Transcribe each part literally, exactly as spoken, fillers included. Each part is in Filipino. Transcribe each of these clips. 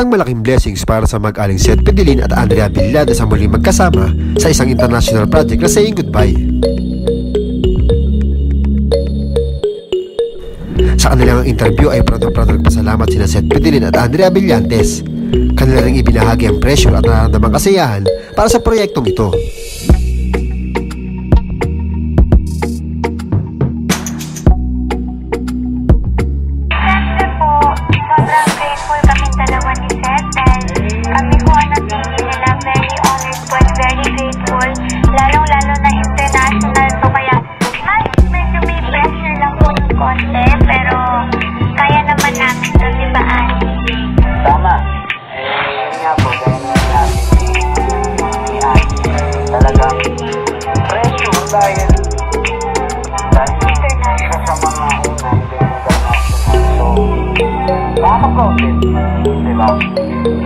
Isang malaking blessings para sa mag-aling Seth Fedelin at Andrea Brillantes sa muling magkasama sa isang international project na saying goodbye. Sa kanilang interview ay pratong-pratong nagpasalamat sina Seth Fedelin at Andrea Brillantes. Kanila ring ibinahagi ang pressure at nararamdamang kasiyahan para sa proyektong ito.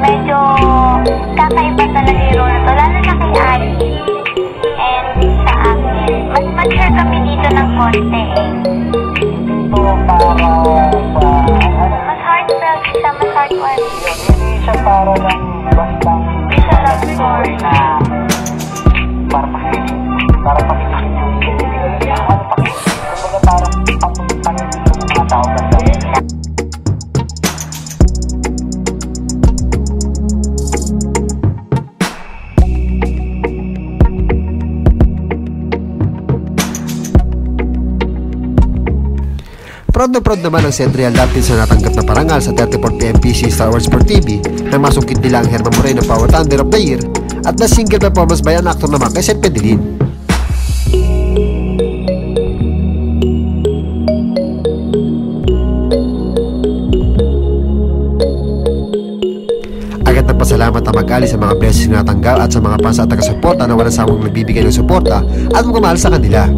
Medyo kakaiba talaga yung role to, lalo na kay Ali and sa akin. Mas mature kami dito ng konti eh. So, para sa... Mas heartfelt siya, mas heartfelt. Hindi siya para lang basta. Hindi siya lang story na... Para pakitin. Para pakitin. Proud na proud naman ang Seth Fedelin sa natanggap na parangal sa thirty-fourth P M P C Star Awards for T V na masungkit nila ang German Moreno Power Tandem of the Year at na single performance by an actor naman kay Seth Fedelin. Agad na pasalamat ang mag-ali sa mga blessings na natanggap at sa mga fans at taga-suporta na walang sawang nagbibigay ng suporta at magmamahal sa kanila.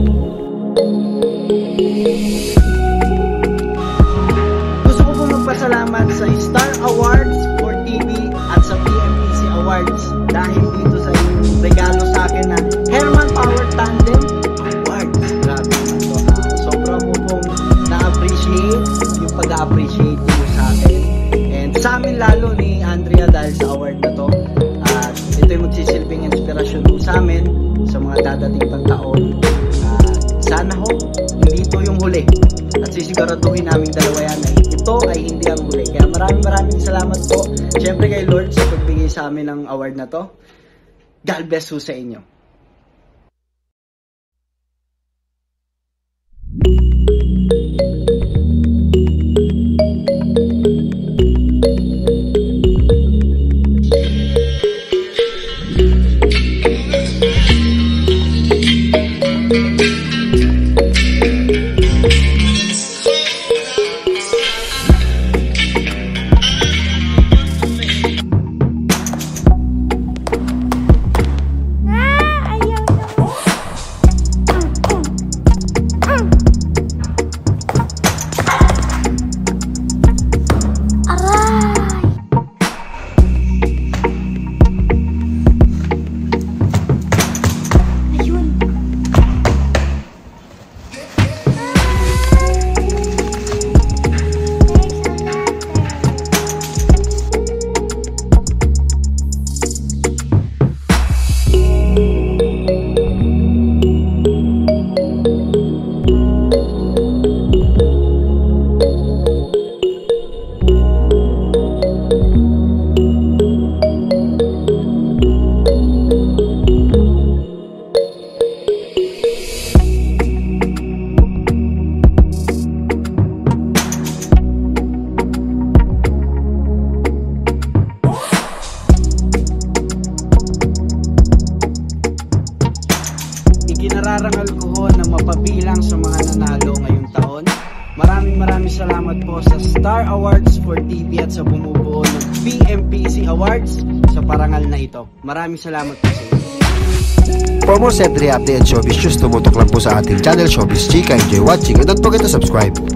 Salamat sa Star Awards for T V at sa P M P C Awards dahil dito sa inyong regalo sa akin na German Power Tandem Awards. Grabe ito, uh, sobrang mo pong na-appreciate yung pag-appreciate nyo sa akin and sa amin lalo ni Andrea dahil sa award na to at uh, ito yung magsisilbing inspirasyon mo sa amin sa mga dadating pang taon. Uh, sana ho, hindi ito yung huli at sisiguraduhin namin dalawa yan eh. Ito ay hindi ang huli. Kaya maraming maraming salamat po. Siyempre kay Lord sa pagbigay sa amin ng award na to. God bless po sa inyo. Nararangal ko ho na mapabilang sa mga nanalo ngayong taon. Maraming maraming salamat po sa Star Awards for T V at sa bumubuo ng P M P C Awards sa parangal na ito. Maraming salamat po sa inyo. For more Seth Fedelin update and Showbiz News, tumutok lang po sa ating channel Showbiz G. Enjoy watching and don't forget to subscribe.